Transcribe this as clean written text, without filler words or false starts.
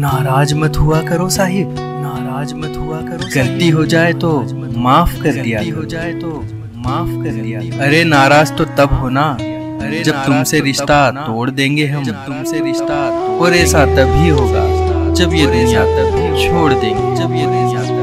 नाराज मत हुआ करो साहिब, नाराज मत हुआ करो। गलती हो जाए तो माफ कर दिया, हो जाए तो माफ कर दिया। अरे नाराज तो तब होना जब तुमसे रिश्ता तोड़ देंगे हम, जब तुमसे रिश्ता, और ऐसा तभी होगा जब ये रिश्ता छोड़ देंगे, जब ये रिश्ता